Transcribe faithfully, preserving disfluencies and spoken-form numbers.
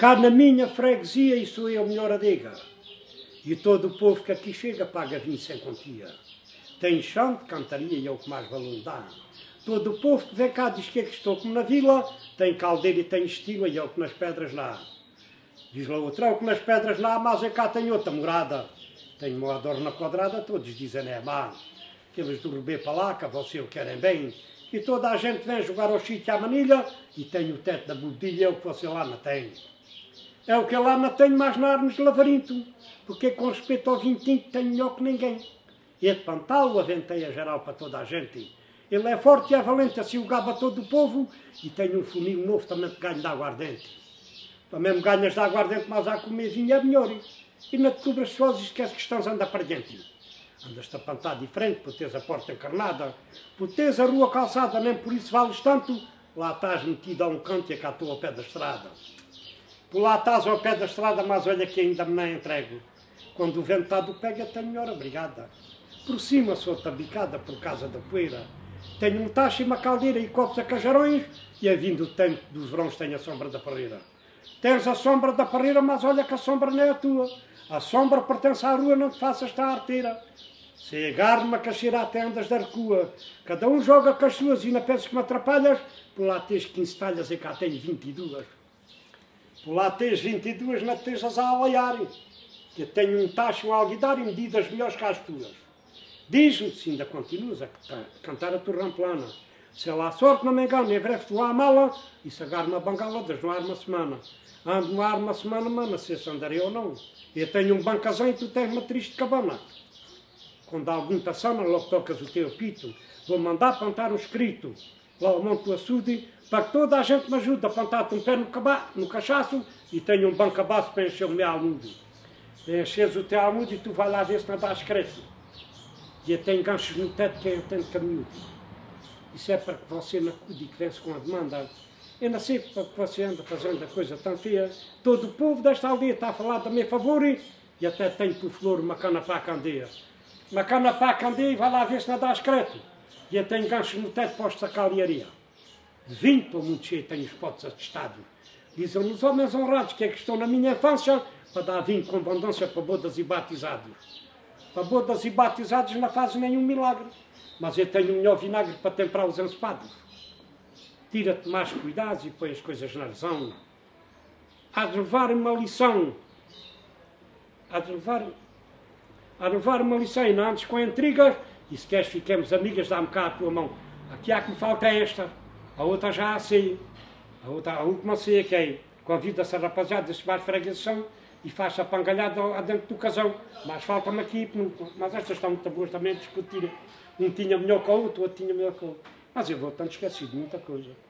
Cá na minha freguesia isso é o melhor adega. E todo o povo que aqui chega paga vinho sem quantia. Tem chão de cantaria e é o que mais valor dá. Todo o povo que vem cá diz que é que estou como na vila, tem caldeira e tem estilo e é o que nas pedras lá. Diz lá outra, é o que nas pedras lá, mas é cá tem outra morada. Tem uma adorna quadrada, todos dizem é má. Aqueles do Rebê para lá, que a você o querem bem. E toda a gente vem jogar ao sítio à manilha e tem o teto da bodilha, é o que você lá não tem. É o que lá não tenho mais na Armes de Lavarinto, porque com respeito ao vinho tinto tenho melhor que ninguém. E de Pantal aventeia geral para toda a gente. Ele é forte e é valente, assim o gaba todo o povo, e tem um funil novo também que ganho de aguardente. Também me ganhas de aguardente, mas há comer vinho é melhor. E não te cobras sós e esquece que estás a andar para dentro. Andas-te a pantar diferente, por teres a porta encarnada, por teres a rua calçada, nem por isso vales tanto, lá estás metido a um canto e cá estou ao pé da estrada. Por lá estás ao pé da estrada, mas olha que ainda me não entrego. Quando o ventado pega, tenho melhor abrigada. Por cima sou tabicada por causa da poeira. Tenho um tacho e uma caldeira e copos a cajarões, e é vindo o tempo dos verões tenho a sombra da parreira. Tens a sombra da parreira, mas olha que a sombra não é a tua. A sombra pertence à rua, não te faças estar arteira. Se agarro-me a caixeira até andas da recua. Cada um joga com as suas e não penses que me atrapalhas, por lá tens quinze talhas e cá tenho vinte e duas. Por lá tens vinte e duas, não tejas a alaiar. Que tenho um tacho, um alguidar e medidas melhores que as tuas. Diz-me, se ainda continuas a cantar a tua ramplana. Se lá a sorte não me engano, em breve tu há a mala, e se agarro na bangala, das no ar uma semana. Ando no ar uma semana, mana, se se andarei ou não. Eu tenho um bancazão e tu tens uma triste cabana. Quando algum passama, logo tocas o teu pito. Vou mandar plantar um escrito. Lá ao monte do açude, para que toda a gente me ajude a plantar-te um pé no, no cachaço e tenho um banco abaixo para encher o meu almudo. Enches o teu almudo e tu vai lá ver se não dás crédito. E eu tenho ganchos no teto que eu tenho caminho. Isso é para que você não acude e que vence com a demanda. Eu não sei para que você anda fazendo a coisa tão feia. Todo o povo desta aldeia está a falar a meu favor e até tenho por flor uma cana para a candeia. Uma cana para a candeia e vai lá ver se não dás crédito. E eu tenho ganchos no teto postos a calharia. De vinho para o mundo cheio tenho os potes atestados. Dizem-me os homens honrados que é que estão na minha infância para dar vinho com abundância para bodas e batizados. Para bodas e batizados não fazem nenhum milagre, mas eu tenho o melhor vinagre para temperar os ensopados. Tira-te mais cuidados e põe as coisas na razão. Há de levar uma lição. Há de levar, há de levar uma lição e não antes com intrigas. E se queres fiquemos amigas, dá-me cá a tua mão. Aqui há que me falta esta, a outra já a ceia, a, outra, a última ceia que é. Convida-se a rapaziada, se mais freguesão e faz a pangalhada dentro do casão. Mas falta-me aqui, mas estas estão muito boas também de discutir. Um tinha melhor que o outro, outro tinha melhor que o outro. Mas eu vou tanto esquecido de muita coisa.